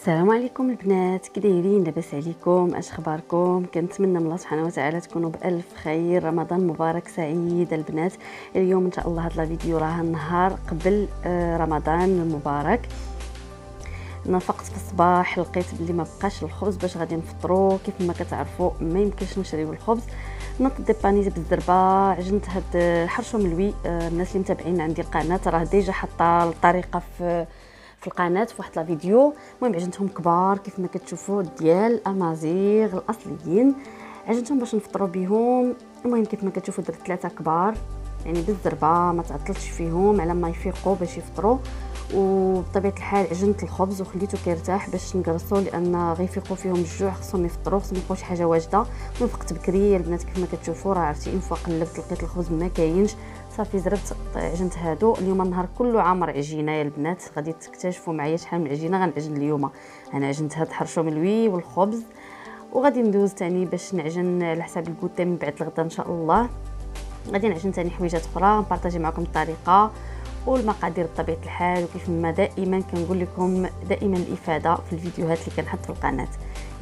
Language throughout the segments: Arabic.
السلام عليكم البنات، كي دايرين؟ لاباس عليكم؟ اش اخباركم؟ كنتمنى من الله سبحانه وتعالى تكونوا بالف خير، رمضان مبارك سعيد البنات. اليوم ان شاء الله هاد لا فيديو راه نهار قبل رمضان المبارك. نفقت في الصباح لقيت بلي ما بقاش الخبز باش غادي نفطروا. كيف ما كتعرفوا ما يمكنش نشريو الخبز، نط ديبانيت بالزربه. عجنت هاد حرشو ملوي، الناس اللي متابعين عندي القناه راه ديجا حاطه الطريقه في القناه في واحد لا فيديو. المهم عجنتهم كبار كيف ما كتشوفوا، ديال امازيغ الاصليين، عجنتهم باش نفطروا بهم. المهم كيف ما كتشوفوا درت 3 كبار يعني بالزربه، ما تعطلتش فيهم على ما يفيقوا باش يفطروا. وبطبيعه الحال عجنت الخبز وخليته كيرتاح باش نقرصوا، لان غيفيقوا فيهم الجوع، خصهم يفطروا، خصهم ياكلوا شي حاجه واجده. وفقت بكري البنات كيف ما كتشوفوا، راه عرفتي ان فوا قلبت لقيت الخبز ما كاينش، صافي زربت عجنت هادو. اليوم النهار كله عامر عجينه يا البنات، غادي تكتشفوا معايا شحال من عجينه غنعجن اليوم. انا عجنت هاد حرشو ملوي والخبز، وغادي ندوز ثاني باش نعجن على حساب الكوتي من بعد الغدا ان شاء الله. غادي نعجن ثاني حويجات اخرى، نبارطاجي معكم الطريقه والمقادير بطبيعه الحال. وكيف ما دائما كنقول لكم دائما الافاده في الفيديوهات اللي كنحط في القناه.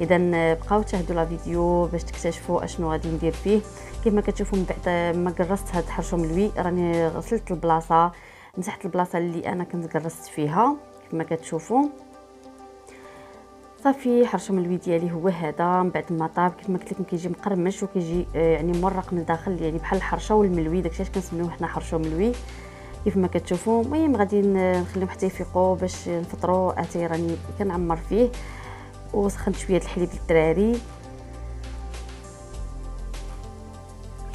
اذا بقاو تشاهدوا لا فيديو باش تكتشفوا اشنو غادي ندير فيه. كيف ما كتشوفوا من بعد ما قرصت هاد الحرشو ملوي، راني غسلت البلاصه، مسحت البلاصه اللي انا كنت قرصت فيها كيف ما كتشوفوا. صافي حرشو ملوي ديالي هو هذا. من بعد ما طاب كيف ما قلت لكم كيجي مقرمش وكيجي يعني مرق من الداخل، يعني بحال الحرشه والملوي، داكشي علاش كنسميوه حنا حرشو ملوي كيف ما كتشوفوا. المهم غادي نخليهم حتى يفيقوا باش نفطروا. اتاي راني كنعمر فيه، وسخنت شويه الحليب للدراري.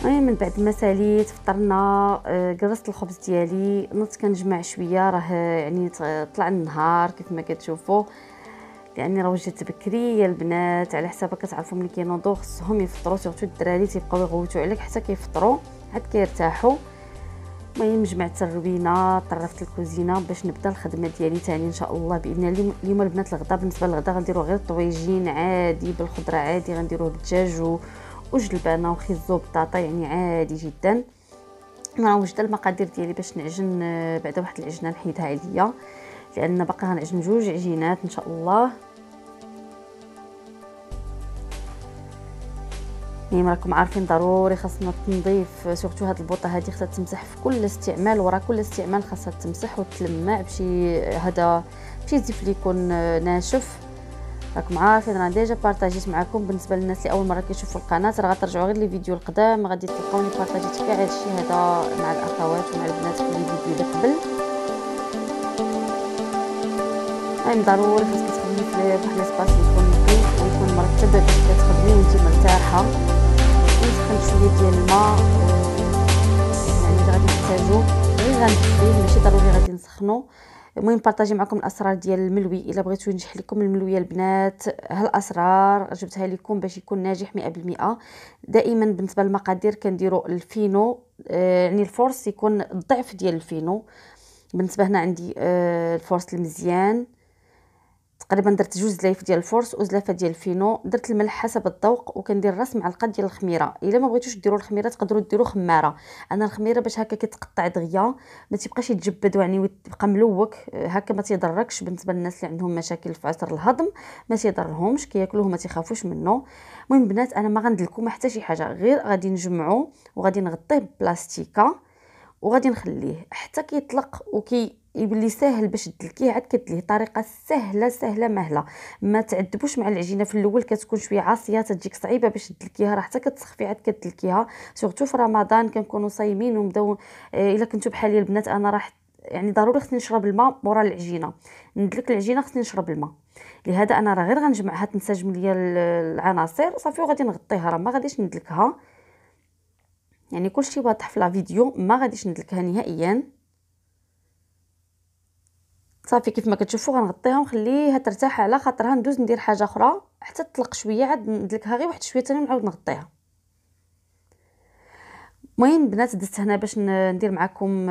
المهم من بعد ما ساليت فطرنا، قرصت الخبز ديالي، نط كنجمع شويه، راه يعني طلع النهار كيف ما كتشوفوا، لاني راه وجدت بكري يا البنات. على حسابك كتعرفوا ملي كينوضوا خصهم يفطروا، سورتو الدراري تيبقاو يغوتوا عليك حتى كيفطروا عاد كيرتاحوا. المهم جمعت الروينه، طرفت الكوزينه باش نبدا الخدمه ديالي ثاني ان شاء الله باذن الله. اليوم البنات الغدا، بالنسبه للغدا غنديروا غير طويجين عادي بالخضره عادي، غنديروه بالدجاج وجلبانه وخيزو بطاطا، يعني عادي جدا. انا وجدت المقادير ديالي باش نعجن بعدا واحد العجنه نحيدها عليا، لان باقي غنعجن جوج عجينات ان شاء الله. يعني راكم عارفين ضروري خاصنا التنظيف، سورتو هاد البوطه هادي خاصها تمسح في كل استعمال، ورا كل استعمال خاصها تمسح وتلمع بشي هذا بشي زيف اللي يكون ناشف. راكم عارفين راه ديجا بارطاجيت معكم. بالنسبه للناس اللي اول مره كيشوفوا القناه، راه غترجعوا غير لي فيديو القدام غادي تلقاوني بارطاجيت كاع هادشي هذا مع الاخوات ومع البنات في الفيديو اللي قبل. المهم ضروري خاصك تخدمي في واحد الاسباس يكون نظيف ويكون مرتب باش كتخدمي وانت مرتاحه. نسخن شويه ديال الماء، يعني غادي نحتاجو غير غنطفيه، ماشي ضروري غادي نسخنو. المهم بارطاجي معكم الاسرار ديال الملوي، الا بغيتو ينجح لكم الملويه البنات هالاسرار جبتها لكم باش يكون ناجح 100%. دائما بالنسبه للمقادير كنديروا الفينو، يعني الفورس يكون الضعف ديال الفينو. بالنسبه هنا عندي الفورس المزيان، تقريبا درت جوج زلايف ديال الفورس وزلافه ديال الفينو. درت الملح حسب الذوق، وكندير راس معلقه ديال الخميره. الا ما بغيتوش ديروا الخميره تقدروا ديروا خماره. انا الخميره باش هكا كتقطع دغيا، ما تيبقاش يتجبد يعني تبقى ملوك هكا، ما تيضركش. بالنسبه للناس اللي عندهم مشاكل في عسر الهضم ما تيضرهمش، كياكلوه ما تيخافوش منه. المهم بنات انا ما غندلكم حتى شي حاجه، غير غادي نجمعو وغادي نغطيه ببلاستيكه وغادي نخليه حتى كيطلق وكي يولي ساهل باش تدلكيه عاد كدليه. طريقه سهله سهله مهله، ما تعذبوش مع العجينه في الاول كتكون شويه عاصيه تجيك صعيبه باش تدلكيها، راه حتى كتسخفي عاد كتدلكيها. سورتو في رمضان كنكونوا صايمين ومداو. الا كنتو بحالي البنات انا راه يعني ضروري خصني نشرب الماء مورا العجينه، ندلك العجينه خصني نشرب الماء. لهذا انا راه غير غنجمعها تنسجم ليا العناصر صافي وغادي نغطيها، راه ما غاديش ندلكها. يعني كلشي واضح في لا فيديو، ما غاديش ندلكها نهائيا. صافي كيف ما كتشوفوا غنغطيها ونخليها ترتاح، على خاطرها ندوز ندير حاجه اخرى حتى تطلق شويه، عاد ندلكها غير واحد شويه ثاني ونعاود نغطيها. المهم بنات دزت هنا باش ندير معكم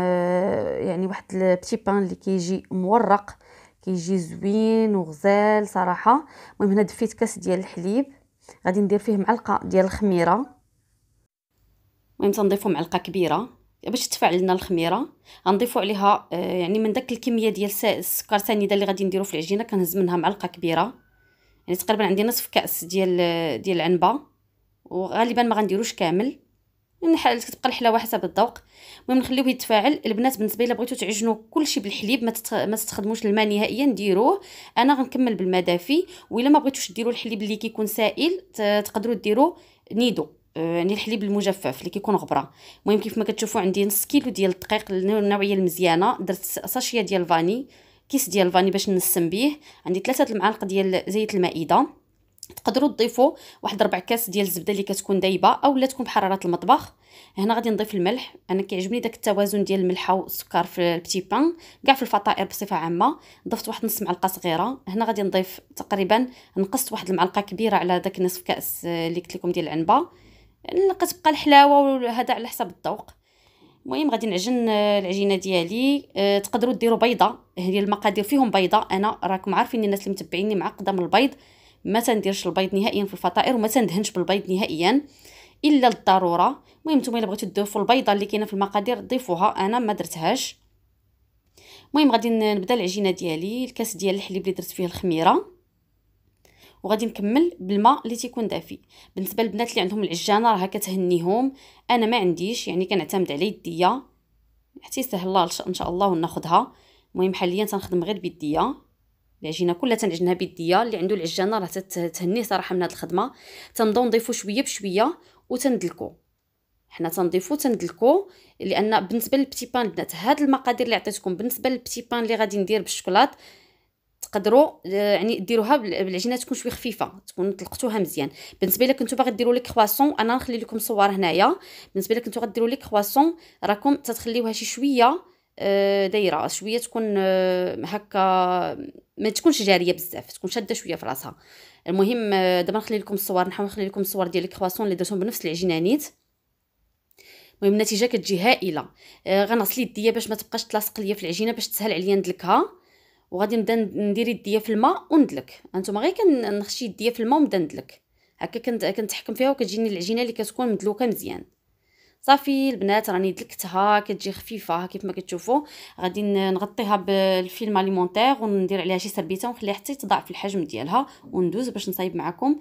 يعني واحد البتي بان اللي كيجي مورق، كيجي زوين وغزال صراحه. المهم هنا دفيت كاس ديال الحليب، غادي ندير فيه معلقه ديال الخميره، المهم تنضيفوا معلقه كبيره باش تفعل لنا الخميره غنضيفوا عليها يعني من داك الكميه ديال السكر سنيده اللي غادي نديرو في العجينه كنهز منها معلقه كبيره، يعني تقريبا عندي نصف كاس ديال العنبه، وغالبا ما غنديروش كامل، كتبقى الحلاوه حسب الذوق. المهم نخليوه يتفاعل. البنات بالنسبه الا بغيتو تعجنوا كلشي بالحليب ما تستخدموش الماء نهائيا، ديروه. انا غنكمل بالماء دافي، وإلا ما بغيتوش ديروا الحليب اللي كيكون سائل تقدروا ديروا نيدو، يعني الحليب المجفف اللي كيكون غبره. المهم كيف ما كتشوفوا عندي نص كيلو ديال الدقيق النوعيه المزيانه، درت ساشيه ديال الفاني، كيس ديال الفاني باش نسم به، عندي 3 المعالق ديال زيت المائده، تقدروا تضيفوا واحد 4 كاس ديال الزبده اللي كتكون دايبه اولا تكون بحراره المطبخ. هنا غادي نضيف الملح، انا كيعجبني داك التوازن ديال الملحه والسكر في البتي بان كاع في الفطائر بصفه عامه. ضفت واحد 1/2 معلقه صغيره. هنا غادي نضيف تقريبا نقصت واحد 1 معلقه كبيره على داك 1/2 كاس اللي قلت لكم ديال العنبه، كتبقى الحلاوه وهذا على حسب الذوق. المهم غادي نعجن العجينه ديالي. تقدروا ديروا بيضه، هي المقادير فيهم بيضه، انا راكم عارفين الناس اللي متبعيني معقده من البيض، ما تنديرش البيض نهائيا في الفطائر وما تندهنش بالبيض نهائيا الا للضروره. المهم نتوما الا بغيتوا تضيفوا البيضه اللي كاينه في المقادير ضيفوها، انا ما درتهاش. المهم غادي نبدا العجينه ديالي، الكاس ديال الحليب اللي درت فيه الخميره، وغادي نكمل بالماء اللي تيكون دافي. بالنسبه للبنات اللي عندهم العجانه راها كتهنيهم، انا ما عنديش، يعني كنعتمد على يديا حتى يسهل الله ان شاء الله وناخذها. المهم حاليا تنخدم غير بيديا، العجينه كلها تنعجنها بيديا، اللي عنده العجانه راه تتهنيه صراحه من هاد الخدمه. تنبداو نضيفو شويه بشويه وتندلكو، حنا تنضيفو تندلكو، لان بالنسبه للبتي بان البنات هاد المقادير اللي عطيتكم بالنسبه للبتي بان اللي غادي ندير بالشوكولات تقدروا يعني ديروها بالعجينه تكون شويه خفيفه، تكون طلقتوها مزيان. بالنسبه الا كنتو باغي ديروا لي كرواسون، انا نخلي لكم صور هنايا. بالنسبه الا كنتو غديروا لي كرواسون راكم تتخليوها شي شويه دايره، شويه تكون هكا ما تكونش جاريه بزاف، تكون شاده شويه في راسها. المهم دابا نخلي لكم الصور، نحاول نخلي لكم الصور ديال لي كرواسون اللي درتهم بنفس العجينه نيت. المهم النتيجه كتجي هائله. غنغسل يديا باش ما تبقاش تلاصق ليا في العجينه، باش تسهل عليا ندلكها، وغادي نبدا ندير يديا في الماء وندلك. هانتوما غير كنخشي يديا في الماء ونبدا ندلك هكا، كنتحكم فيها وكتجيني العجينه اللي كتكون مدلوكه مزيان. صافي البنات راني دلكتها، كتجي خفيفه كيف ما كتشوفوا. غادي نغطيها بالفيلم اليمونتير وندير عليها شي سربيته ونخليها حتى تضاعف الحجم ديالها، وندوز باش نصايب معكم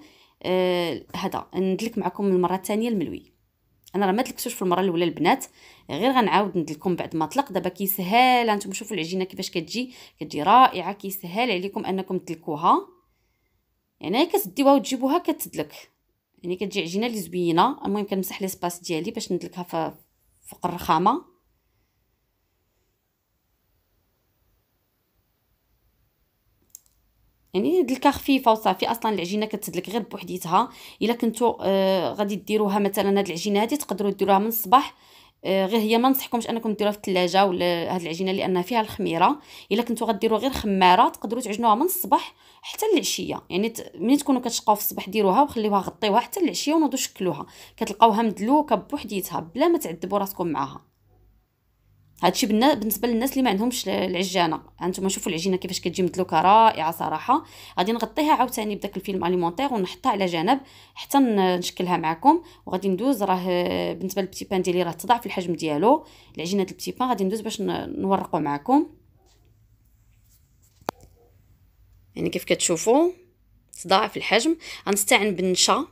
هذا ندلك معكم المره الثانيه الملوي. انا راه ما دلكتوش في المره الاولى البنات، غير غنعاود ندلكم بعد ما طلق. دابا كيسهل، هانتوما شوفوا العجينه كيفاش كتجي رائعه، كيسهل عليكم انكم تدلكوها، يعني كتديوها وتجيبوها كتدلك، يعني كتجي عجينه اللي زوينه. المهم كنمسح لي سباس ديالي باش ندلكها فوق الرخامه. يعني دلكه خفيفه وصافي، اصلا العجينه كتدلك غير بوحديتها. الا كنتو غادي ديروها مثلا هاد العجينه هادي تقدروا ديروها من الصباح، غير هي ما نصحكمش انكم ديروها في الثلاجه ولا هاد العجينه لانها فيها الخميره. الا كنتو غديروا غير خماره تقدروا تعجنوها من الصباح حتى العشيه، يعني ملي تكونوا كتشقاو في الصباح ديروها وخليوها غطيوها حتى العشيه ونوضوا شكلوها، كتلقاوها مدلوكه بوحديتها بلا ما تعذبوا راسكم معاها. هادشي بالنسبه للناس اللي ما عندهمش العجانه. هانتوما شوفوا العجينه كيفاش كتجي مدلوكه رائعه صراحه. غادي نغطيها عاوتاني بداك الفيلم اليمونتير ونحطها على جنب حتى نشكلها معكم، وغادي ندوز. راه بالنسبه للبتي بان ديالي راه تضاعف الحجم ديالو، العجينه ديال البتي بان غادي ندوز باش نورقوا معكم. يعني كيف كتشوفوا تضاعف الحجم. غنستعن بالنشا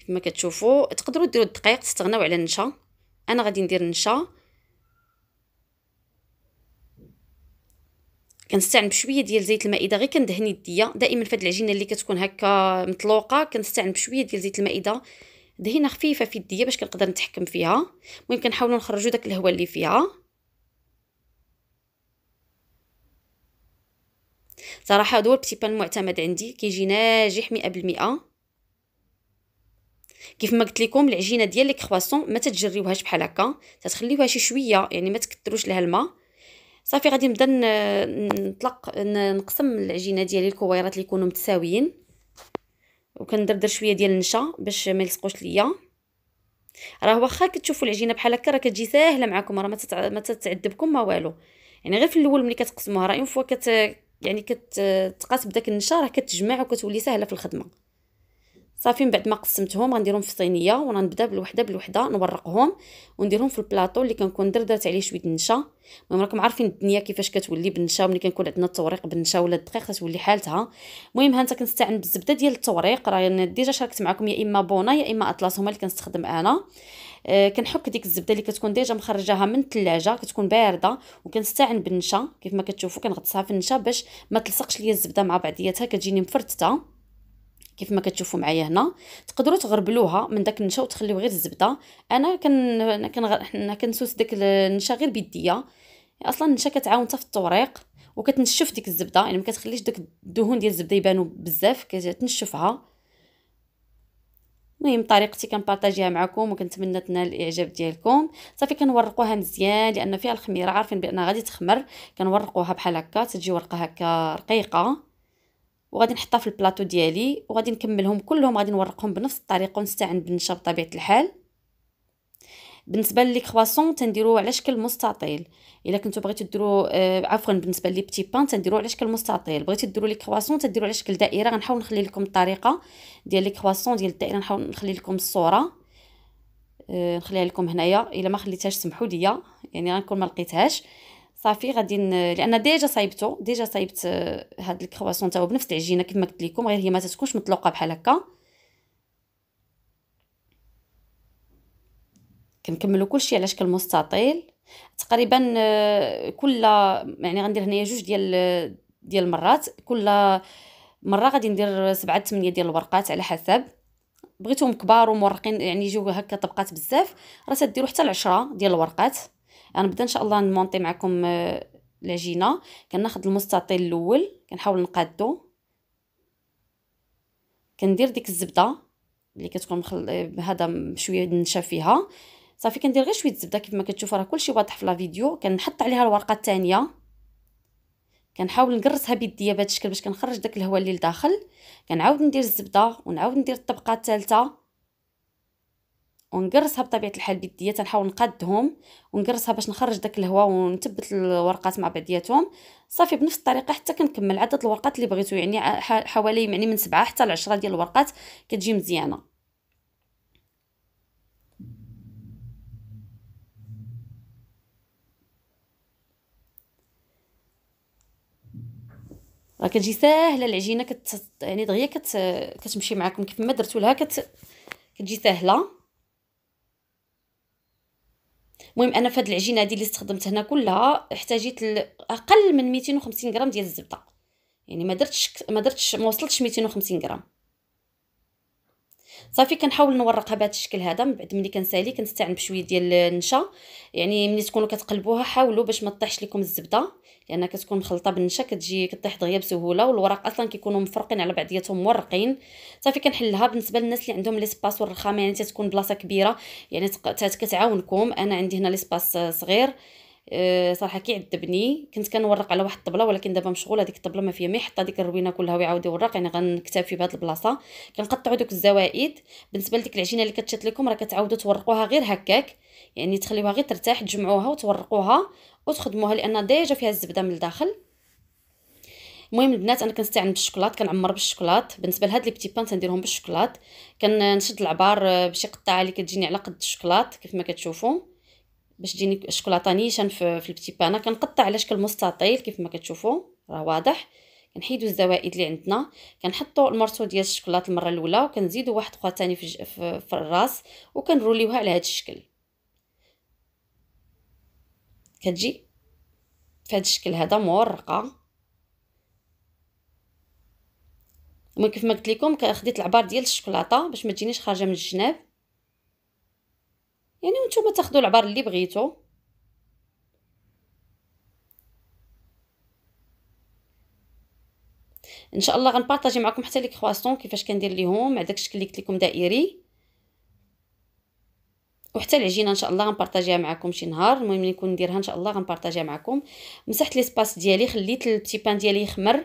كيف ما كتشوفوا، تقدروا ديروا الدقيق تستغناو على النشا، انا غادي ندير النشا. كنستعمل بشويه ديال زيت المائده، غير كندهن يديا دائما فهاد العجينه اللي كتكون هكا مطلوقه، كنستعمل بشويه ديال زيت المائده دهينه خفيفه في يديا باش كنقدر نتحكم فيها. المهم كنحاولوا نخرجوا داك الهواء اللي فيها. صراحه هادو البتي بان المعتمد عندي، كيجي ناجح 100%. كيف ما قلت لكم العجينه ديال لي كرواسون ما تتجريوهاش بحال هكا، تتخليوها شي شويه، يعني ما تكثروش لها الماء. صافي غادي نبدا نطلق نقسم العجينه ديالي الكويرات اللي يكونوا متساويين، وكندردر شويه ديال النشا باش ما يلصقوش ليا. راه واخا كتشوفوا العجينه بحال هكا راه كتجي ساهله معكم، راه ما تتعذبكم ما والو، يعني غير في الاول ملي كتقسموها راه اون فوا يعني كتقاس بداك النشا راه كتجمع وكتولي ساهله في الخدمه. صافي. من بعد ما قسمتهم غنديرهم في صينيه ونبدا بالوحده بالوحده نورقهم ونديرهم في البلاطو اللي كنكون درت عليه شويه النشا. المهم راكم عارفين الدنيا كيفاش كتولي بالنشا ملي كنكون عندنا التوريق بالنشا ولا الدقيق كتولي حالتها. المهم ها انت كنستعمل بالزبده ديال التوريق، راه انا ديجا شاركت معكم يا اما بونا يا اما اطلس هما اللي كنستخدم انا. كنحك ديك الزبده اللي كتكون ديجا مخرجاها من الثلاجه كتكون بارده، وكنستعمل بالنشا كيف ما كتشوفوا كنغطسها في النشا باش ما تلصقش ليا الزبده مع بعضياتها كتجيني مفرتته كيف ما كتشوفوا معايا هنا. تقدروا تغربلوها من داك النشا وتخليو غير الزبده. انا كنسوس داك النشا غير بيديا، اصلا النشا كتعاون حتى في الطريق وكتنشف ديك الزبده، يعني ما كتخليش داك الدهون ديال الزبده يبانوا بزاف كتنشفها. المهم طريقتي كنبارطاجيها معكم وكنتمنى تنال الاعجاب ديالكم. صافي كنورقوها مزيان لان فيها الخميره، عارفين بان غادي تخمر. كنورقوها بحال هكا تجي ورقه هكا رقيقه، وغادي نحطها في البلاطو ديالي وغادي نكملهم كلهم، غادي نورقهم بنفس الطريقه ونستعن بالنشا بطبيعه الحال. بالنسبه لي كرواسون تنديروه على شكل مستطيل، الا كنتو بغيتو ديروا عفوا بالنسبه لي بتي بان تنديروه على شكل مستطيل، بغيتو ديروا لي كرواسون تنديروه على شكل دائره. غنحاول نخلي لكم الطريقه ديال لي كرواسون ديال الدائره، نحاول نخلي لكم الصوره نخليها لكم هنايا، الا ما خليتهاش سمحوا ليا يعني غنكون ما لقيتهاش. صافي غادي لان ديجا صايبت هاد الكرواسون تا هو بنفس العجينه كما قلت لكم، غير هي ما تتكونش مطلوقه بحال هكا. كنكملوا كلشي على شكل مستطيل تقريبا. كل يعني غندير هنايا جوج ديال المرات، كل مره غادي ندير 7 8 ديال الورقات على حسب بغيتهم كبار ومورقين يعني يجيو هكا طبقات بزاف، راه تديروا حتى 10 ديال الورقات. غنبدا ان شاء الله نمونطي معكم العجينه. كناخذ المستطيل الاول كنحاول نقادو، كندير ديك الزبده اللي كتكون هذا شويه نشا فيها. صافي كندير غير شويه زبده كيف ما كتشوفوا راه كلشي واضح في لا فيديو. كنحط عليها الورقه الثانيه، كنحاول نقرصها بيديا بهذا الشكل باش كنخرج داك الهواء اللي لداخل. كنعاود ندير الزبده ونعاود ندير الطبقه الثالثه ونقرصها بطبيعه الحال بيديا، تنحاول نقادهم ونقرصها باش نخرج داك الهواء ونثبت الورقات مع بعضياتهم. صافي بنفس الطريقه حتى كنكمل عدد الورقات اللي بغيتو، يعني حوالي يعني من 7 حتى ل10 ديال الورقات كتجي مزيانه. راه كتجي ساهله العجينه يعني دغيا كتمشي معكم كيف ما درتو لها كتجي ساهله. المهم انا فهاد العجينه هذه اللي استخدمت هنا كلها احتاجيت اقل من 250 غرام ديال الزبده، يعني ما درتش ما وصلتش 250 غرام. صافي كنحاول نورقها بهذا الشكل هذا. من بعد ملي كنسالي كنستعمل بشويه ديال النشا، يعني ملي تكونوا كتقلبوها حاولوا باش ما تطيحش لكم الزبده لانها كتكون مخلطه بالنشا كتجي كطيح دغيا بسهوله، والوراق اصلا كيكونوا مفرقين على بعضياتهم مورقين. صافي كنحلها. بالنسبه للناس اللي عندهم ليسباس والرخام يعني تتكون بلاصه كبيره يعني كتعاونكم. انا عندي هنا ليسباس صغير صراحه كيعذبني، كنت كنورق على واحد الطبله ولكن دابا مشغوله ديك الطبله ما فيها ما يحط ديك الروينه كلها ويعاود يورق، يعني غنكتفي بهاد البلاصه. كنقطعوا دوك الزوائد. بالنسبه لديك العجينه اللي كتشات لكم راه كتعاودوا تورقوها غير هكاك، يعني تخليوها غير ترتاح تجمعوها وتورقوها وتخدموها لان ديجا فيها الزبده من الداخل. المهم البنات انا كنستعمل بالشوكولات، كنعمر بالشوكولات. بالنسبه لهاد لي بتي بان تنديرهم بالشوكولات، كنشد العبار بشي قطعه اللي كتجيني على قد الشوكولات كيف ما كتشوفوا باش تجيني الشوكولاته نيشان في البتي بان. كنقطع على شكل مستطيل كيف ما كتشوفوا راه واضح. كنحيدوا الزوائد اللي عندنا، كنحطوا المرصو ديال الشوكولاته المره الاولى وكنزيدوا واحد خطوه ثاني في الراس وكنروليوها على هذا الشكل. كتجي في هذا الشكل هذا مورقه. المهم كيف ما قلت لكم خديت العبار ديال الشوكولاته باش ما تجينيش خارجه من الجناب، يعني نتوما تاخذوا العبار اللي بغيتو. ان شاء الله غنبارطاجي معكم حتى لي كرواسون كيفاش كندير ليهم على داك الشكل اللي قلت لكم دائري. وحتى العجينه ان شاء الله غنبارطاجيها معكم شي نهار. المهم ملي نكون نديرها ان شاء الله غنبارطاجيها معكم. مسحت لي سباس ديالي، خليت البتي بان ديالي يخمر،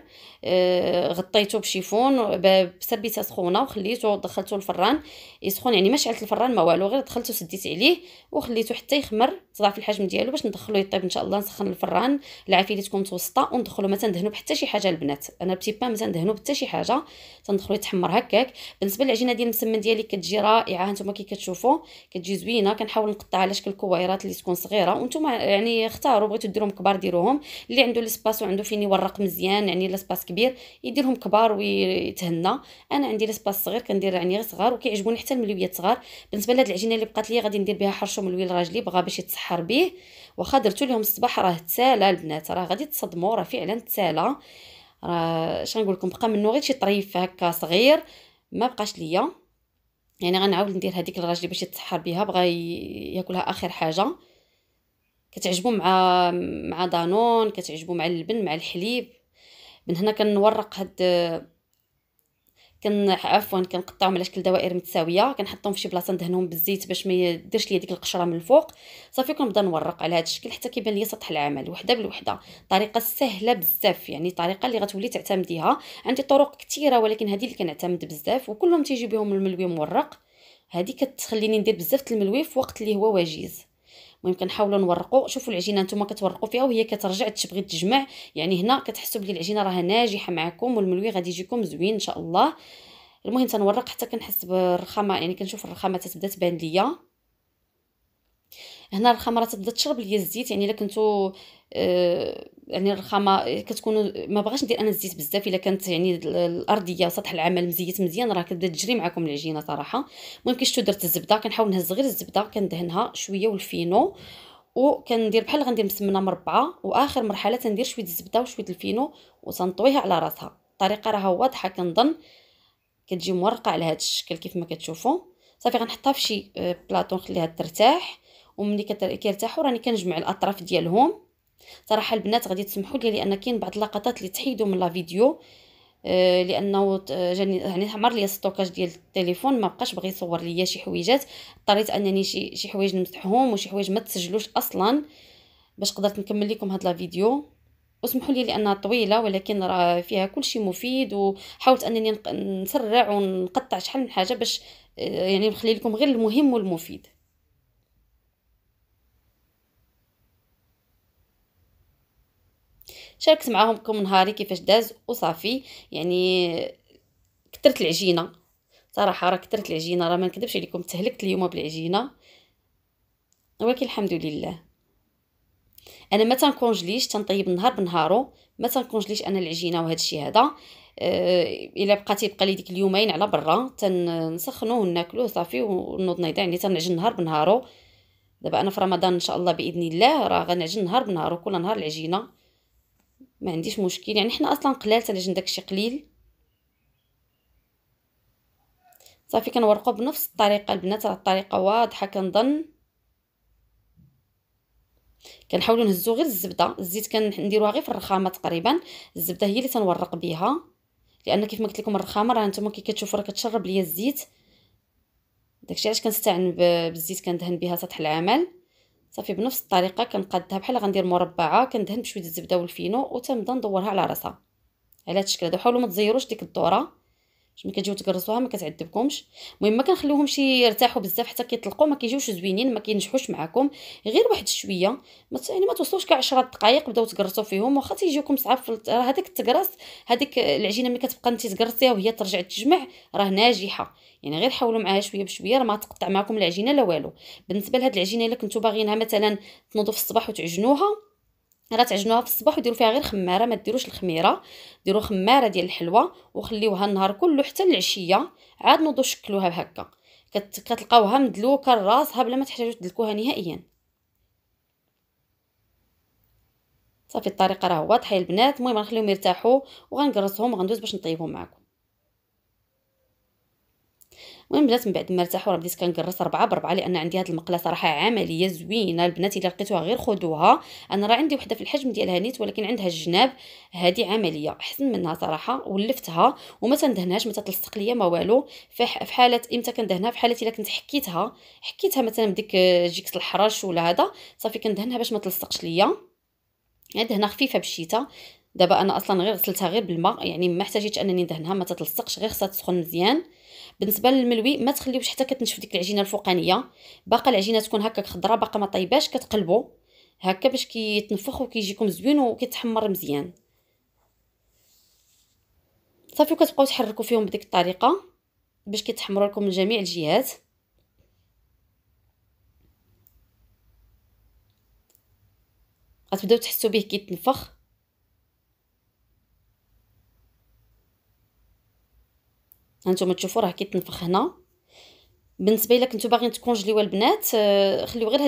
غطيته بشيفون بسربيته سخونه وخليته دخلته الفران يسخن، يعني ما شعلت الفران ما والو، غير دخلته سديت عليه وخليته حتى يخمر تضاعف الحجم ديالو باش ندخلو يطيب ان شاء الله. نسخن الفران العافيه اللي تكون متوسطه وندخلو، ما تندهنو بحتى شي حاجه البنات، انا البتي بان ما تندهنو بحتى شي حاجه، تندخلو يتحمر هكاك. بالنسبه للعجينه ديال المسمن ديالي كتجي رائعه، هانتوما كي كتشوفوا كتجي زوينه. كنحاول نقطعها على شكل كويرات اللي تكون صغيره، وانتوما يعني اختاروا بغيتو ديروهم كبار ديروهم، اللي عنده ليسباس وعنده فين يورق مزيان يعني ليسباس كبير يديرهم كبار ويتهنى. انا عندي ليسباس صغير كندير يعني غير صغار، وكيعجبوني حتى الملويات صغار. بالنسبه لهاد العجينه اللي بقات لي غادي ندير بها حرش وملوي لراجلي، بغا باش يتسحر به، واخا درتو ليهم الصباح راه تسالى البنات، راه غادي تصدموا، راه فعلا تسالى. راه اش غنقول لكم، بقى منه غير شي طريف هكا صغير، ما بقاش ليا يعني غنعاود ندير هذيك لراجلي باش يتسحر بها، بغا ياكلها اخر حاجه. كتعجبو مع دانون، كتعجبو مع اللبن مع الحليب. من هنا كنورق كنقطعهم على شكل دوائر متساويه، كنحطهم في شي بلاصه ندهنهم بالزيت باش ما يديرش ليا ديك القشره من الفوق. صافي كنبدا نورق على هذا الشكل حتى كيبان ليا سطح العمل وحده بالوحده. طريقه سهله بزاف، يعني طريقه اللي غتولي تعتمديها. عندي طرق كثيره ولكن هذه اللي كنعتمد بزاف، وكلهم تيجي بهم الملوي مورق. هذه كتخليني ندير بزاف الملوي في وقت اللي هو وجيز. المهم كنحاولوا نورقوا. شوفوا العجينه نتوما كتورقوا فيها وهي كترجع تبغي تجمع، يعني هنا كتحسوا بلي العجينه راه ناجحه معكم والملوي غادي يجيكم زوين ان شاء الله. المهم تنورق حتى كنحس بالرخامه، يعني كنشوف الرخامه تبدا تبان ليا. هنا الرخامه راه تبدا تشرب ليا الزيت، يعني الا كنتو يعني الرخامه كتكونوا، ما بغاش ندير انا الزيت بزاف الا كانت يعني الارضيه وسطح العمل مزيت مزيان، راه كتبدا تجري معكم العجينه صراحه. المهم كي شفتو درت الزبده، كنحاول نهز غير الزبده كندهنها شويه والفينو، وكندير بحال غندير مسمنه مربعه، واخر مرحله تندير شويه الزبده وشويه الفينو وتنطويها على راسها. الطريقه راها واضحه كنظن، كتجي مورقه على هذا الشكل كيف ما كتشوفوا. صافي غنحطها في شي بلاطو نخليها ترتاح، وملي كيرتاحوا راني كنجمع الاطراف ديالهم. صراحه البنات غادي تسمحوا لي لان كاين بعض اللقطات اللي تحيدوا من لا فيديو، لانه جاني يعني حمر لي الستوكاج ديال التليفون، ما بقاش بغي يصور ليا شي حويجات، اضطريت انني شي حوايج نمسحهم وشي حوايج ما تسجلوش اصلا باش قدرت نكمل لكم هاد لا فيديو. وسمحوا لي لانها طويله ولكن راه فيها كلشي مفيد، وحاولت انني نسرع ونقطع شحال من حاجه باش يعني نخلي لكم غير المهم والمفيد. شاركت معاكم نهاري كيفاش داز وصافي. يعني كثرت العجينه صراحه، راه كثرت العجينه، راه ما نكذبش عليكم تهلكت اليوم بالعجينه، ولكن الحمد لله. انا ما تنكونجليش، تنطيب النهار بنهارو، ما تنكونجليش انا العجينه وهذا الشيء هذا. الا بقات يبقى لي ديك اليومين على برا تنسخنوه وناكلوه صافي ونوض نيضه، يعني تنعجن نهار بنهارو. دابا انا في رمضان ان شاء الله باذن الله راه غنعجن نهار بنهارو، كل نهار العجينه ما عنديش مشكل، يعني حنا اصلا قلال تنعجن داكشي قليل. صافي كنورقوا بنفس الطريقه البنات، راه الطريقه واضحه كنظن. كنحاولوا نهزوا غير الزبده، الزيت كنديروها غير في الرخامه تقريبا، الزبده هي اللي تنورق بها، لان كيف ما قلت لكم الرخامه راه نتوما كي كتشوفوا راه كتشرب ليا الزيت، داكشي علاش كنستعن بالزيت كندهن بها سطح العمل. صافي بنفس الطريقه كنقادها بحال غندير مربعه، كندهن بشويه الزبده والفينو وتنبدا ندورها على راسها على هذا الشكل هذا. حاولوا ما تزيروش ديك الدوره باش ملي كتجيو تكرسوها ما كتعذبكمش. المهم ما كنخليوهمش يرتاحوا بزاف حتى كيطلقوا، ما كيجيوش زوينين، ما كينجحوش معكم، غير واحد شويه يعني ما توصلوش كاع 10 دقائق بداو تكرسوا فيهم، واخا تيجيوكم صعاب هذاك التكراس، هذيك العجينه ملي كتبقى انت تكرسيها وهي ترجع تجمع راه ناجحه، يعني غير حاولوا معها شويه بشويه، راه ما تقطع معكم العجينه لا والو. بالنسبه لهاد العجينه الا كنتو باغينها مثلا تنوضوا في الصباح وتعجنوها، راه تعجنوها في الصباح وديروا فيها غير خماره، ما ديروش الخميره، ديروا خماره ديال الحلوه وخليوها النهار كله حتى العشيه، عاد نوضوا شكلوها هكا كتلقاوها مدلوكه راسها بلا ما تحتاجوا تدلكوها نهائيا. صافي الطريقه راه واضحه البنات. المهم غنخليهم يرتاحوا وغنكرصهم وغندوز باش نطيبهم معكم. المهم بدات من بعد ما ارتاحوا راه بديت كنكرس 4 ب4 لان عندي هاد المقله صراحه عمليه زوينه. البنات الا لقيتوها غير خدوها، انا راه عندي وحده في الحجم ديالها نيت ولكن عندها الجناب، هذه عمليه احسن منها صراحه. ولفتها وما تندهنهاش، ما تلصق ليا ما والو. في حاله امتى كندهنها؟ في حاله الا كنت حكيتها مثلا بديك جيكس الحرش ولا هذا، صافي كندهنها باش ما تلصقش ليا. دهنه خفيفه بالشتاء. دابا انا اصلا غير غسلتها غير بالماء، يعني ما احتاجيتش انني ندهنها، ما تتلصقش، غير خصها تسخن مزيان. بالنسبه للملوي ما تخليوش حتى كتنشف ديك العجينه الفوقانيه، باقا العجينه تكون هكاك خضراء باقا ما طيباش، كتقلبوا هكا باش كيتنفخ وكيجيكم زوين وكيتحمر مزيان. صافي كتبقاو تحركوا فيهم بديك الطريقه باش كيتحمروا لكم من جميع الجهات. غتبداو تحسوا به كيتنفخ. هانتوما تشوفوا راه كيتنفخ هنا. بالنسبه الا كنتو باغيين تكونجليو البنات، خليو غير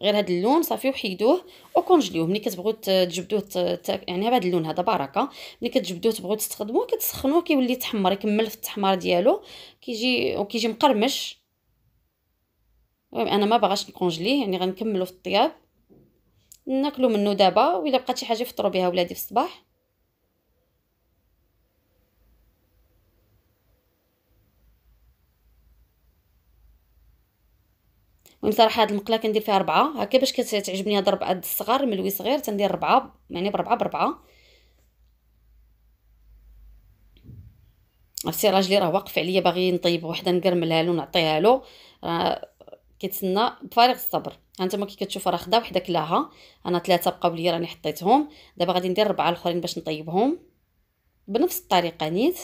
هذا اللون، صافي وحيدوه وكونجليوه. ملي كتبغوا تجبدوه يعني بهذا اللون هذا بركه، ملي كتجبدوه تبغوا تستخدموه كتسخنوه كيولي يتحمر، يكمل في التحمار ديالو، كيجي مقرمش. انا ما باغاش نكونجليه، يعني غنكملو في الطياب ناكلو منه دابا، ولا بقات شي حاجه يفطروا بها ولادي في الصباح. المهم صراحه هاد المقله كندير فيها 4 هكا باش كتعجبني، هاد 4 قد الصغار، ملوي صغير تندير 4 يعني ب4 ب4. عرفتي راجلي راه واقف عليا باغي نطيب وحده نكرملها له ونعطيها له، راه كيتسنى بفارغ الصبر. هانتوما كي كتشوفوا راه خدا وحده كلاها، انا 3 بقاو ليا راني حطيتهم، دابا غادي ندير 4 الاخرين باش نطيبهم بنفس الطريقه نيت.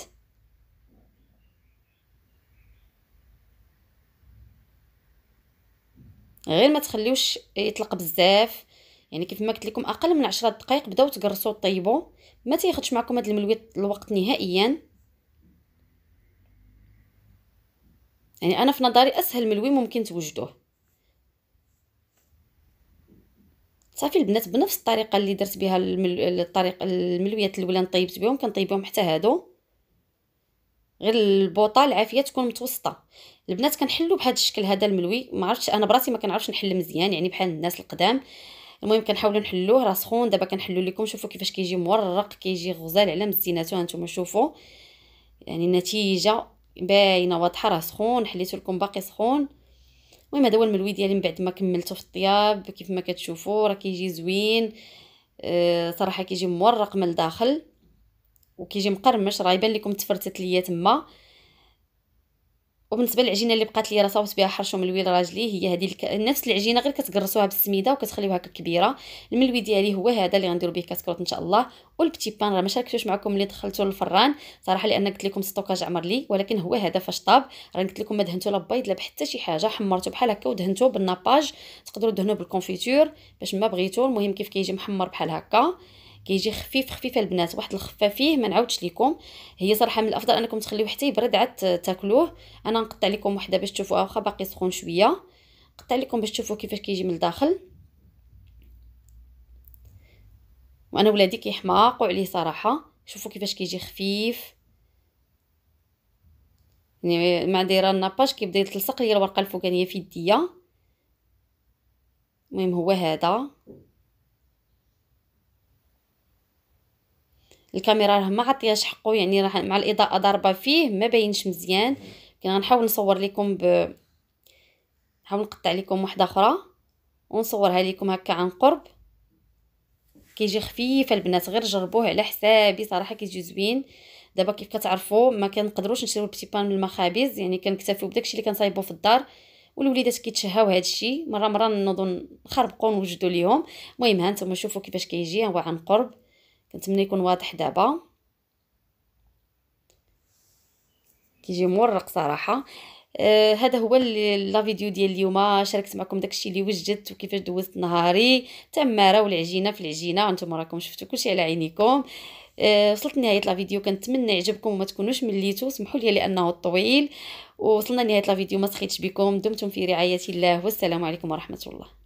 غير ما تخليوش يطلق بزاف، يعني كيف ما قلت لكم اقل من 10 دقائق بداو تقرصوا وطيبوا. ما تاخذش معكم هذا الملوي الوقت نهائيا، يعني انا في نظري اسهل ملوي ممكن توجدوه. صافي البنات بنفس الطريقه اللي درت بها الطريقه الملويات الاولى طيبت بهم، كنطيبهم حتى هادو، غير البوطه العافيه تكون متوسطه. البنات كنحلو بهذا الشكل هذا الملوي، ما عرفتش انا براسي ما كنعرفش نحل مزيان، يعني بحال الناس القدام. المهم كنحاولوا نحلوه، راه سخون دابا كنحلو لكم. شوفوا كيفاش كيجي مورق، كيجي غزال على مزيناتو. هانتوما شوفوا يعني النتيجه باينه واضحه، راه سخون، حليتو لكم باقي سخون. المهم هذا هو الملوي ديالي من بعد ما كملته في الطياب. كيف ما كتشوفوا راه كيجي زوين، صراحه كيجي مورق من الداخل وكيجي مقرمش، راه يبان لكم تفرتت ليا تما. وبالنسبه للعجينه اللي بقات لي راه صاوبت بها حرش وملوي لراجلي، هي هذه نفس العجينه غير كتقرصوها بالسميده وكتخليوها هكا كبيره. الملوي ديالي هو هذا اللي غنديروا به كاسكروت ان شاء الله. والبتي بان راه ما شاركتوش معكم ملي دخلتو للفران صراحه، لان قلت لكم ستوكاج عمر لي، ولكن هو هذا فاش طاب راه قلت لكم ما دهنتو لا بيض لا بحتى شي حاجه، حمرته بحال هكا ودهنته بالناباج. تقدروا دهنوه بالكونفيتور باش ما بغيتو. المهم كيف كيجي محمر بحال هكا، كيجي خفيف خفيف البنات، واحد الخفه فيه ما نعاودش لكم. هي صراحه من الافضل انكم تخليوه حتى يبرد عاد تاكلوه. انا نقطع لكم وحده باش تشوفوها، واخا باقي سخون شويه نقطع لكم باش تشوفوا كيفاش كيجي من الداخل. وانا ولادي كيحماقوا عليه صراحه، شوفوا كيفاش كيجي خفيف. يعني مع دايره الناباج كيبدا يتلصق ليا الورقه الفوقانيه في يديا. المهم هو هذا. الكاميرا راه ما عطياش حقه، يعني راه مع الاضاءه ضاربه فيه ما باينش مزيان. كنا غنحاول نصور لكم نحاول نقطع لكم وحده اخرى ونصورها لكم هكا عن قرب. كيجي خفيف البنات، غير جربوه على حسابي صراحه كيجي زوين. دابا كيف كتعرفوا ما كنقدروش نشريو البتي بان من المخابز، يعني كنكتفيو بداكشي اللي كنصايبوه في الدار، والوليدات كيتشهاو هذا الشيء مره نوضوا نخربقوا نوجدوا ليهم. المهم ها نتوما شوفوا كيفاش كيجي هو عن قرب، كنتمنى يكون واضح دابا. كيجي مورق صراحه. هذا هو لا فيديو ديال اليوم، شاركت معكم داكشي اللي وجدت وكيفاش دوزت نهاري، التماره والعجينه في العجينه. نتوما راكم شفتوا كلشي على عينيكم. وصلت لنهايه لا فيديو، كنتمنى يعجبكم وما تكونوش مليتو، سمحوا لي لانه طويل. ووصلنا لنهايه لا فيديو، ما سخيتش بكم، دمتم في رعايه الله والسلام عليكم ورحمه الله.